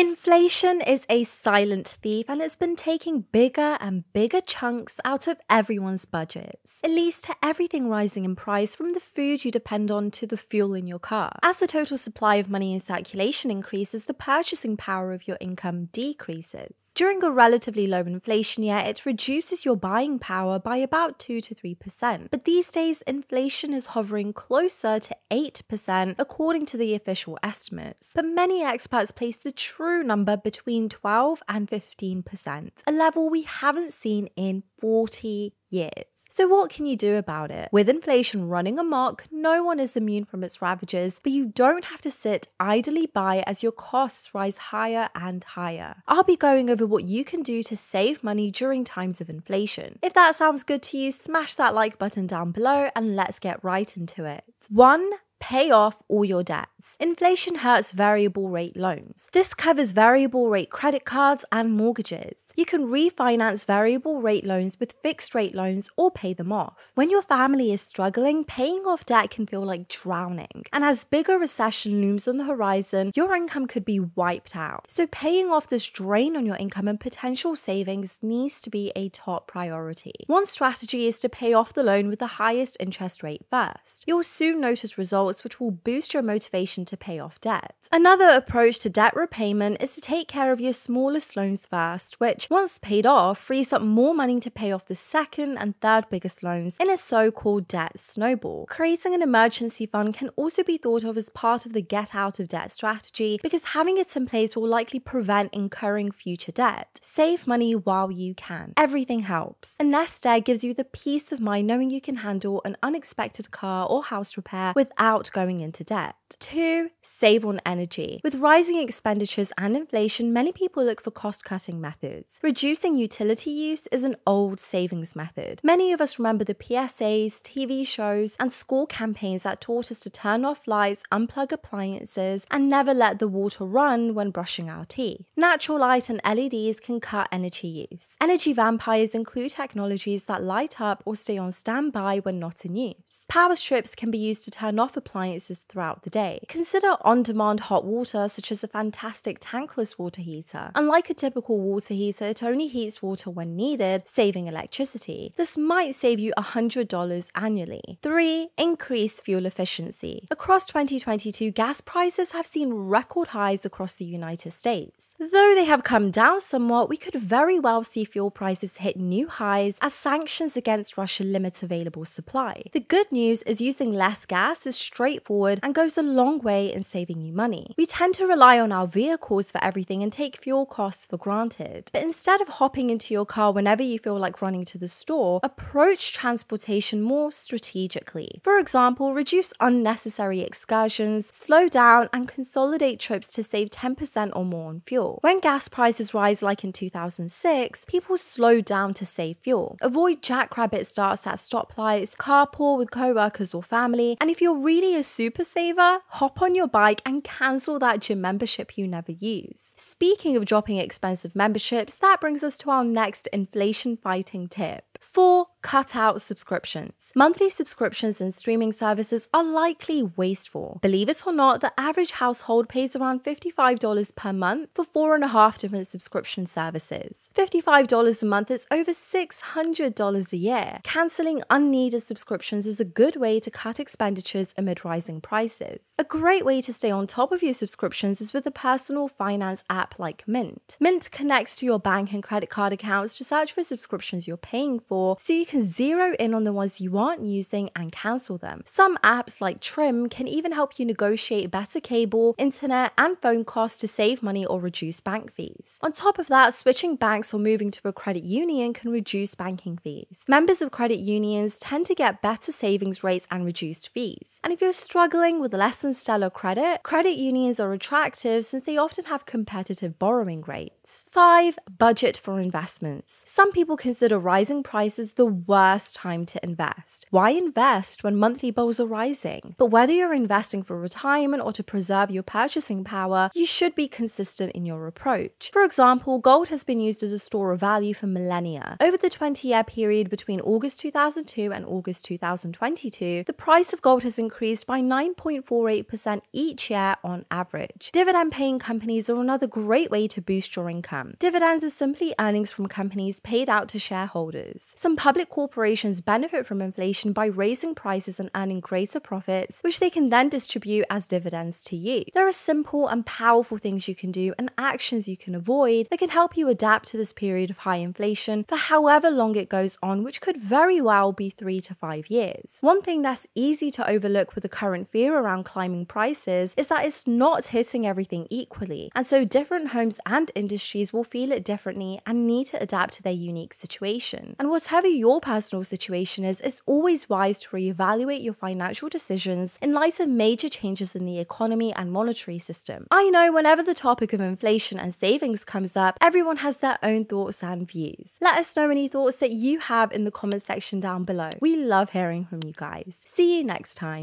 Inflation is a silent thief and it's been taking bigger and bigger chunks out of everyone's budgets. It leads to everything rising in price, from the food you depend on to the fuel in your car. As the total supply of money in circulation increases, the purchasing power of your income decreases. During a relatively low inflation year, it reduces your buying power by about 2 to 3%. But these days, inflation is hovering closer to 8% according to the official estimates. But many experts place the true number between 12 and 15%, a level we haven't seen in 40 years. So what can you do about it? With inflation running amok, no one is immune from its ravages, but you don't have to sit idly by as your costs rise higher and higher. I'll be going over what you can do to save money during times of inflation. If that sounds good to you, smash that like button down below and let's get right into it. 1. Pay off all your debts. Inflation hurts variable rate loans. This covers variable rate credit cards and mortgages. You can refinance variable rate loans with fixed rate loans or pay them off. When your family is struggling, paying off debt can feel like drowning. And as bigger recession looms on the horizon, your income could be wiped out. So paying off this drain on your income and potential savings needs to be a top priority. One strategy is to pay off the loan with the highest interest rate first. You'll soon notice results which will boost your motivation to pay off debt. Another approach to debt repayment is to take care of your smallest loans first, which, once paid off, frees up more money to pay off the second and third biggest loans in a so-called debt snowball. Creating an emergency fund can also be thought of as part of the get out of debt strategy, because having it in place will likely prevent incurring future debt. Save money while you can. Everything helps. A nest egg gives you the peace of mind knowing you can handle an unexpected car or house repair without going into debt. 2. Save on energy. With rising expenditures and inflation, many people look for cost-cutting methods. Reducing utility use is an old savings method. Many of us remember the PSAs, TV shows, and school campaigns that taught us to turn off lights, unplug appliances, and never let the water run when brushing our teeth. Natural light and LEDs can cut energy use. Energy vampires include technologies that light up or stay on standby when not in use. Power strips can be used to turn off appliances throughout the day. Consider on-demand hot water, such as a fantastic tankless water heater. Unlike a typical water heater, it only heats water when needed, saving electricity. This might save you $100 annually. 3. Increase fuel efficiency. Across 2022, gas prices have seen record highs across the United States. Though they have come down somewhat, we could very well see fuel prices hit new highs as sanctions against Russia limit available supply. The good news is using less gas is straightforward and goes a long way in saving you money. We tend to rely on our vehicles for everything and take fuel costs for granted. But instead of hopping into your car whenever you feel like running to the store, approach transportation more strategically. For example, reduce unnecessary excursions, slow down, and consolidate trips to save 10% or more on fuel. When gas prices rise like in 2006, people slow down to save fuel. Avoid jackrabbit starts at stoplights, carpool with co-workers or family, and if you're really a super saver, hop on your bike and cancel that gym membership you never use. Speaking of dropping expensive memberships, that brings us to our next inflation fighting tip. 4. Cut out subscriptions. Monthly subscriptions and streaming services are likely wasteful. Believe it or not, the average household pays around $55 per month for 4.5 different subscription services. $55 a month is over $600 a year. Cancelling unneeded subscriptions is a good way to cut expenditures amid rising prices. A great way to stay on top of your subscriptions is with a personal finance app like Mint. Mint connects to your bank and credit card accounts to search for subscriptions you're paying for, so you can zero in on the ones you aren't using and cancel them. Some apps like Trim can even help you negotiate better cable, internet, and phone costs to save money or reduce bank fees. On top of that, switching banks or moving to a credit union can reduce banking fees. Members of credit unions tend to get better savings rates and reduced fees. And if you're struggling with less than stellar credit, credit unions are attractive since they often have competitive borrowing rates. 5. Budget for investments. Some people consider rising prices price is the worst time to invest. Why invest when monthly bills are rising? But whether you're investing for retirement or to preserve your purchasing power, you should be consistent in your approach. For example, gold has been used as a store of value for millennia. Over the 20-year period between August 2002 and August 2022, the price of gold has increased by 9.48% each year on average. Dividend-paying companies are another great way to boost your income. Dividends are simply earnings from companies paid out to shareholders. Some public corporations benefit from inflation by raising prices and earning greater profits, which they can then distribute as dividends to you. There are simple and powerful things you can do and actions you can avoid that can help you adapt to this period of high inflation for however long it goes on, which could very well be 3 to 5 years. One thing that's easy to overlook with the current fear around climbing prices is that it's not hitting everything equally, and so different homes and industries will feel it differently and need to adapt to their unique situation. And whatever your personal situation is, it's always wise to reevaluate your financial decisions in light of major changes in the economy and monetary system. I know whenever the topic of inflation and savings comes up, everyone has their own thoughts and views. Let us know any thoughts that you have in the comment section down below. We love hearing from you guys. See you next time.